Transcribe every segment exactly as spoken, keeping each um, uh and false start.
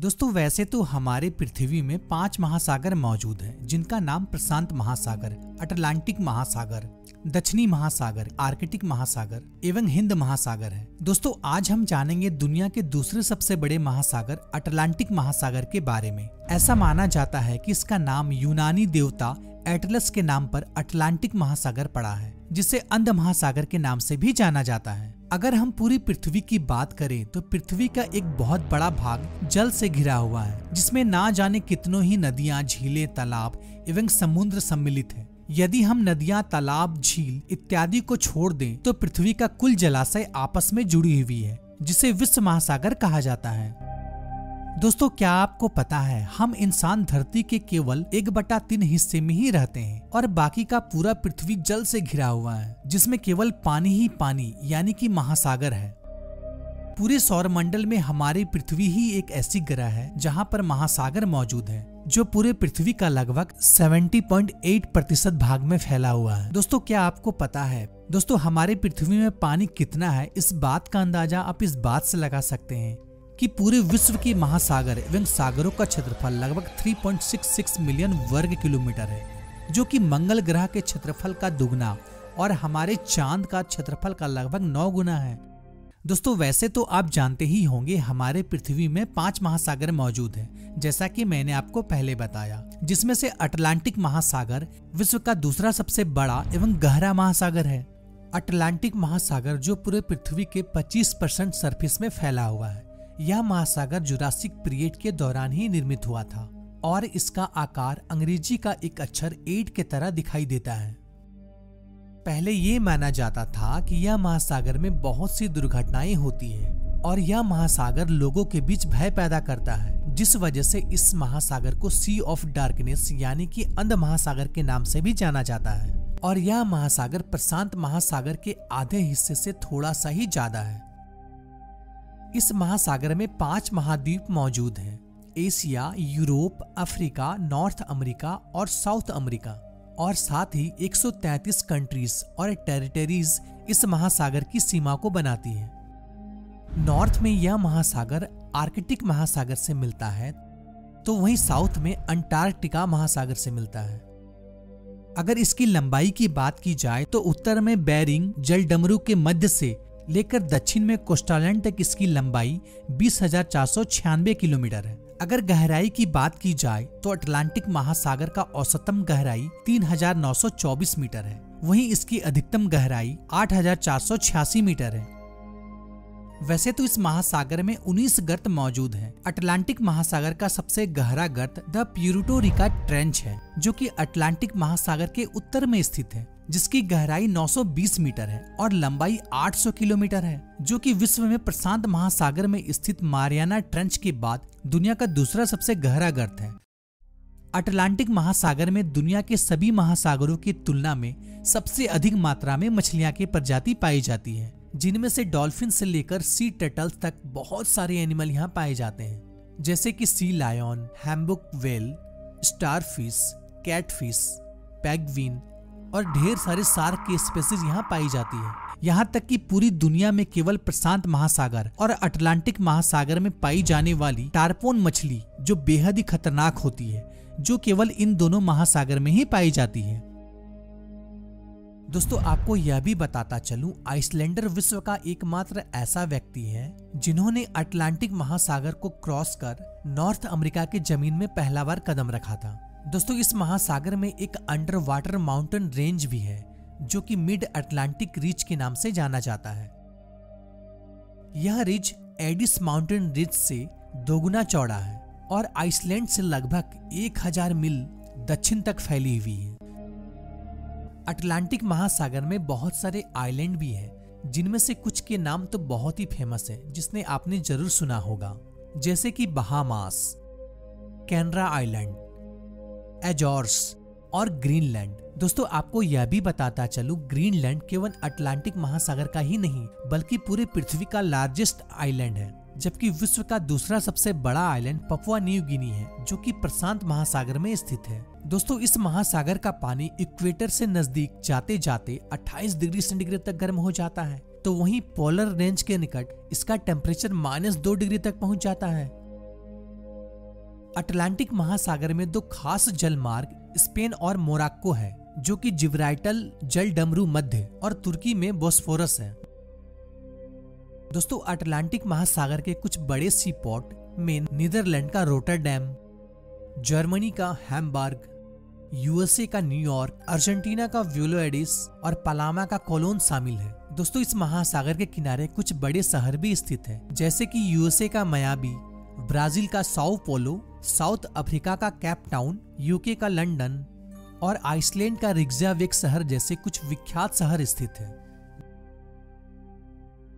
दोस्तों वैसे तो हमारे पृथ्वी में पांच महासागर मौजूद हैं, जिनका नाम प्रशांत महासागर, अटलांटिक महासागर, दक्षिणी महासागर, आर्कटिक महासागर एवं हिंद महासागर है। दोस्तों आज हम जानेंगे दुनिया के दूसरे सबसे बड़े महासागर अटलांटिक महासागर के बारे में। ऐसा माना जाता है कि इसका नाम यूनानी देवता एटलस के नाम पर अटलांटिक महासागर पड़ा है, जिसे अंध महासागर के नाम से भी जाना जाता है। अगर हम पूरी पृथ्वी की बात करें तो पृथ्वी का एक बहुत बड़ा भाग जल से घिरा हुआ है, जिसमें ना जाने कितनों ही नदियां, झीलें, तालाब एवं समुद्र सम्मिलित हैं। यदि हम नदियां, तालाब, झील इत्यादि को छोड़ दें तो पृथ्वी का कुल जलाशय आपस में जुड़ी हुई है, जिसे विश्व महासागर कहा जाता है। दोस्तों क्या आपको पता है हम इंसान धरती के केवल एक बटा तीन हिस्से में ही रहते हैं और बाकी का पूरा पृथ्वी जल से घिरा हुआ है, जिसमें केवल पानी ही पानी यानी कि महासागर है। पूरे सौरमंडल में हमारी पृथ्वी ही एक ऐसी ग्रह है जहां पर महासागर मौजूद है, जो पूरे पृथ्वी का लगभग सत्तर पॉइंट आठ प्रतिशत भाग में फैला हुआ है। दोस्तों क्या आपको पता है दोस्तों हमारे पृथ्वी में पानी कितना है? इस बात का अंदाजा आप इस बात से लगा सकते हैं कि पूरे विश्व के महासागर एवं सागरों का क्षेत्रफल लगभग तीन पॉइंट छह छह मिलियन वर्ग किलोमीटर है, जो कि मंगल ग्रह के क्षेत्रफल का दुगना और हमारे चांद का क्षेत्रफल का लगभग नौ गुना है। दोस्तों वैसे तो आप जानते ही होंगे हमारे पृथ्वी में पांच महासागर मौजूद हैं, जैसा कि मैंने आपको पहले बताया, जिसमें से अटलांटिक महासागर विश्व का दूसरा सबसे बड़ा एवं गहरा महासागर है। अटलांटिक महासागर जो पूरे पृथ्वी के पच्चीस परसेंट सरफेस में फैला हुआ है। यह महासागर जुरासिक पीरियड के दौरान ही निर्मित हुआ था और इसका आकार अंग्रेजी का एक अक्षर एट के तरह दिखाई देता है। पहले ये माना जाता था कि यह महासागर में बहुत सी दुर्घटनाएं होती हैं और यह महासागर लोगों के बीच भय पैदा करता है, जिस वजह से इस महासागर को सी ऑफ डार्कनेस यानी कि अंध महासागर के नाम से भी जाना जाता है। और यह महासागर प्रशांत महासागर के आधे हिस्से से थोड़ा सा ही ज्यादा है। इस महासागर में पांच महाद्वीप मौजूद हैं: Asia, Europe, Africa, North America और साउथ अमरीका, और साथ ही एक सौ तैंतीस कंट्रीज और टेरिटरीज इस महासागर की सीमा को बनाती हैं। नॉर्थ में यह महासागर आर्कटिक महासागर से मिलता है, तो वहीं साउथ में अंटार्कटिका महासागर से मिलता है। अगर इसकी लंबाई की बात की जाए तो उत्तर में बेरिंग जलडमरू के मध्य से लेकर दक्षिण में कोस्टारिका तक इसकी लंबाई बीस हज़ार चार सौ छियानवे किलोमीटर है। अगर गहराई की बात की जाए तो अटलांटिक महासागर का औसतम गहराई तीन हज़ार नौ सौ चौबीस मीटर है, वहीं इसकी अधिकतम गहराई आठ हज़ार चार सौ छियासी मीटर है। वैसे तो इस महासागर में उन्नीस गर्त मौजूद हैं। अटलांटिक महासागर का सबसे गहरा गर्त द प्युटोरिका ट्रेंच है, जो कि अटलांटिक महासागर के उत्तर में स्थित है, जिसकी गहराई नौ सौ बीस मीटर है और लंबाई आठ सौ किलोमीटर है, जो कि विश्व में प्रशांत महासागर में स्थित मारियाना ट्रेंच के बाद दुनिया का दूसरा सबसे गहरा गर्त है। अटलांटिक महासागर में दुनिया के सभी महासागरों की तुलना में सबसे अधिक मात्रा में मछलियाँ की प्रजाति पाई जाती है, जिनमें से डॉल्फिन से लेकर सी टर्टल्स तक बहुत सारे एनिमल यहाँ पाए जाते हैं, जैसे कि sea lion, humpback whale, starfish, catfish, penguin और ढेर सारे शार्क की स्पीशीज यहाँ पाई जाती है। यहाँ तक कि पूरी दुनिया में केवल प्रशांत महासागर और अटलांटिक महासागर में पाई जाने वाली टारपोन मछली, जो बेहद ही खतरनाक होती है, जो केवल इन दोनों महासागर में ही पाई जाती है। दोस्तों आपको यह भी बताता चलूं, आइसलैंडर विश्व का एकमात्र ऐसा व्यक्ति है जिन्होंने अटलांटिक महासागर को क्रॉस कर नॉर्थ अमरीका की जमीन में पहला बार कदम रखा था। दोस्तों इस महासागर में एक अंडर वाटर माउंटेन रेंज भी है, जो कि मिड अटलांटिक रिज के नाम से जाना जाता है। यह रिज एडिस माउंटेन रिज से दोगुना चौड़ा है और आइसलैंड से लगभग एक हज़ार मील दक्षिण तक फैली हुई है। अटलांटिक महासागर में बहुत सारे आइलैंड भी हैं, जिनमें से कुछ के नाम तो बहुत ही फेमस हैं, जिसने आपने जरूर सुना होगा, जैसे कि बहामास, कैनरा आईलैंड, एजॉर्स और ग्रीनलैंड। दोस्तों आपको यह भी बताता चलूं, ग्रीनलैंड केवल अटलांटिक महासागर का ही नहीं बल्कि पूरे पृथ्वी का लार्जेस्ट आइलैंड है, जबकि विश्व का दूसरा सबसे बड़ा आइलैंड पपुआ न्यू गिनी है, जो कि प्रशांत महासागर में स्थित है। दोस्तों इस महासागर का पानी इक्वेटर से नजदीक जाते जाते अट्ठाईस डिग्री सेंटीग्रेड तक गर्म हो जाता है, तो वहीं पोलर रेंज के निकट इसका टेम्परेचर माइनस दो डिग्री तक पहुंच जाता है। अटलांटिक महासागर में दो खास जलमार्ग स्पेन और मोरक्को है, जो कि जिब्राल्टर जलडमरू मध्य और तुर्की में बोस्फोरस है। दोस्तों, अटलांटिक महासागर के कुछ बड़े सी पोर्ट में नीदरलैंड का रोटरडैम, जर्मनी का हैम्बर्ग, यूएसए का न्यूयॉर्क, अर्जेंटीना का व्यूलो एडिस और पलामा का कोलोन शामिल है। दोस्तों, इस महासागर के किनारे कुछ बड़े शहर भी स्थित हैं, जैसे कि यूएसए का मायाबी, ब्राजील का साओ पोलो, साउथ अफ्रीका का कैप टाउन, यूके का लंदन और आइसलैंड का रिक्जाविक शहर जैसे कुछ विख्यात शहर स्थित है।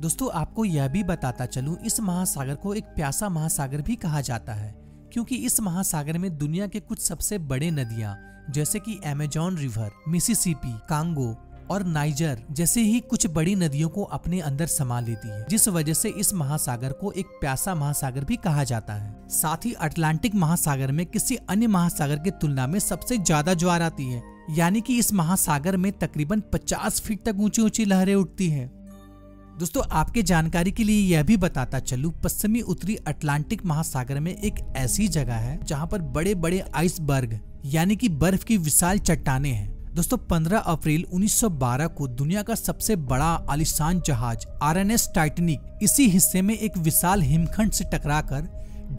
दोस्तों, आपको यह भी बताता चलूं, इस महासागर को एक प्यासा महासागर भी कहा जाता है, क्योंकि इस महासागर में दुनिया के कुछ सबसे बड़े नदियां जैसे कि अमेज़न रिवर, मिसिसिपी, कांगो और नाइजर जैसे ही कुछ बड़ी नदियों को अपने अंदर समा लेती है, जिस वजह से इस महासागर को एक प्यासा महासागर भी कहा जाता है। साथ ही अटलांटिक महासागर में किसी अन्य महासागर की तुलना में सबसे ज्यादा ज्वार आती है, यानी कि इस महासागर में तकरीबन पचास फीट तक ऊंची ऊंची लहरें उठती है। दोस्तों, आपके जानकारी के लिए यह भी बताता चलूं, पश्चिमी उत्तरी अटलांटिक महासागर में एक ऐसी जगह है जहां पर बड़े बड़े आइसबर्ग यानी कि बर्फ की विशाल चट्टानें हैं। दोस्तों, पंद्रह अप्रैल उन्नीस सौ बारह को दुनिया का सबसे बड़ा आलिशान जहाज आरएनएस टाइटैनिक इसी हिस्से में एक विशाल हिमखंड से टकराकर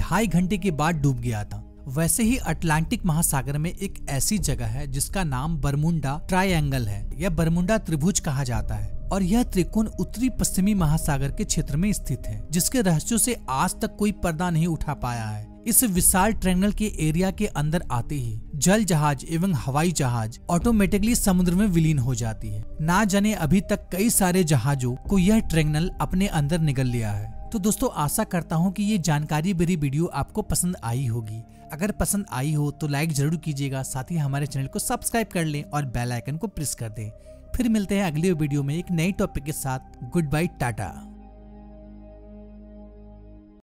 ढाई घंटे के बाद डूब गया था। वैसे ही अटलांटिक महासागर में एक ऐसी जगह है जिसका नाम बरमुंडा ट्रायंगल है या बरमुंडा त्रिभुज कहा जाता है, और यह त्रिकोण उत्तरी पश्चिमी महासागर के क्षेत्र में स्थित है, जिसके रहस्यों से आज तक कोई पर्दा नहीं उठा पाया है। इस विशाल ट्रायंगल के एरिया के अंदर आते ही जल जहाज एवं हवाई जहाज ऑटोमेटिकली समुद्र में विलीन हो जाती है। ना जाने अभी तक कई सारे जहाजों को यह ट्रायंगल अपने अंदर निगल लिया है। तो दोस्तों, आशा करता हूँ कि ये जानकारी भरी वीडियो आपको पसंद आई होगी। अगर पसंद आई हो तो लाइक जरूर कीजिएगा, साथ ही हमारे चैनल को सब्सक्राइब कर लें और बेल आइकन को प्रेस कर दें। फिर मिलते हैं अगले वीडियो में एक नए टॉपिक के साथ। Good bye, Tata.